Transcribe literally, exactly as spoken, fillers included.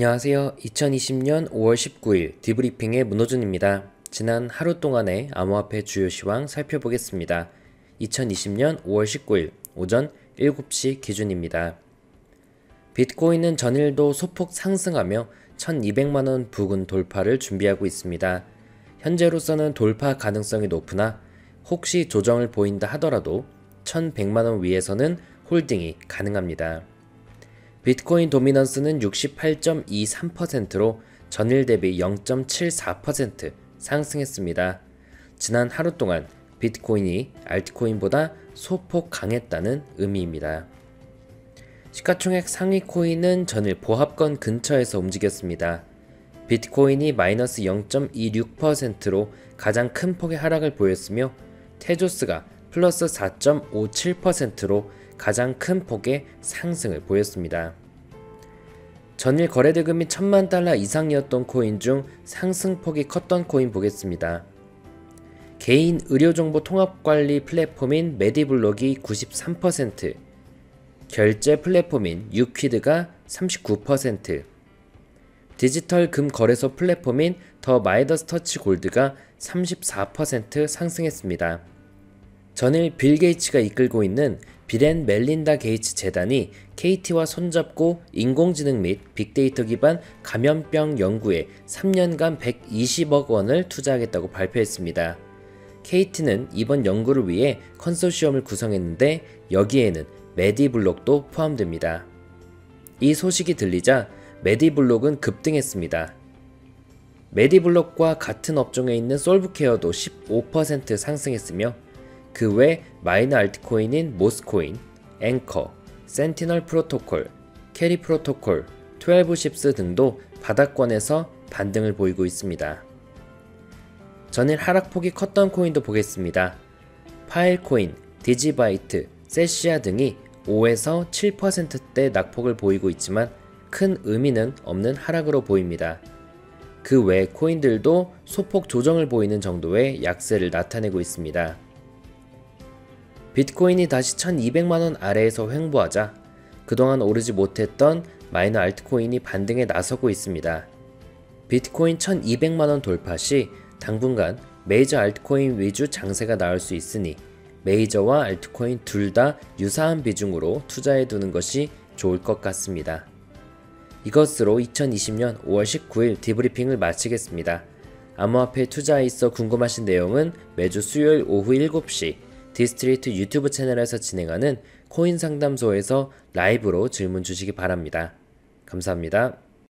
안녕하세요. 이천이십년 오월 십구일 디브리핑의 문호준입니다. 지난 하루 동안의 암호화폐 주요 시황 살펴보겠습니다. 이천이십년 오월 십구일 오전 일곱시 기준입니다. 비트코인은 전일도 소폭 상승하며 천이백만원 부근 돌파를 준비하고 있습니다. 현재로서는 돌파 가능성이 높으나 혹시 조정을 보인다 하더라도 천백만원 위에서는 홀딩이 가능합니다. 비트코인 도미넌스는 육십팔 점 이삼 퍼센트로 전일 대비 영 점 칠사 퍼센트 상승했습니다. 지난 하루 동안 비트코인이 알트코인보다 소폭 강했다는 의미입니다. 시가총액 상위 코인은 전일 보합권 근처에서 움직였습니다. 비트코인이 마이너스 영 점 이육 퍼센트로 가장 큰 폭의 하락을 보였으며 테조스가 플러스 사 점 오칠 퍼센트로 가장 큰 폭의 상승을 보였습니다. 전일 거래대금이 천만 달러 이상이었던 코인 중 상승폭이 컸던 코인 보겠습니다. 개인 의료정보 통합관리 플랫폼인 메디블록이 구십삼 퍼센트, 결제 플랫폼인 유퀴드가 삼십구 퍼센트, 디지털 금 거래소 플랫폼인 더 마이더스 터치 골드가 삼십사 퍼센트 상승했습니다. 전일 빌 게이츠가 이끌고 있는 빌 앤 멜린다 게이츠 재단이 케이티와 손잡고 인공지능 및 빅데이터 기반 감염병 연구에 삼년간 백이십억 원을 투자하겠다고 발표했습니다. 케이티는 이번 연구를 위해 컨소시엄을 구성했는데 여기에는 메디블록도 포함됩니다. 이 소식이 들리자 메디블록은 급등했습니다. 메디블록과 같은 업종에 있는 솔브케어도 십오 퍼센트 상승했으며 그 외 마이너 알트코인인 모스코인, 앵커, 센티널 프로토콜, 캐리 프로토콜, 십이 십스 등도 바닥권에서 반등을 보이고 있습니다. 전일 하락폭이 컸던 코인도 보겠습니다. 파일코인, 디지바이트, 세시아 등이 오에서 칠 퍼센트대 낙폭을 보이고 있지만 큰 의미는 없는 하락으로 보입니다. 그 외 코인들도 소폭 조정을 보이는 정도의 약세를 나타내고 있습니다. 비트코인이 다시 천이백만원 아래에서 횡보하자 그동안 오르지 못했던 마이너 알트코인이 반등에 나서고 있습니다. 비트코인 천이백만원 돌파 시 당분간 메이저 알트코인 위주 장세가 나올 수 있으니 메이저와 알트코인 둘 다 유사한 비중으로 투자해 두는 것이 좋을 것 같습니다. 이것으로 이천이십년 오월 십구일 디브리핑을 마치겠습니다. 암호화폐 투자에 있어 궁금하신 내용은 매주 수요일 오후 일곱시 디스트리트 유튜브 채널에서 진행하는 코인 상담소에서 라이브로 질문 주시기 바랍니다. 감사합니다.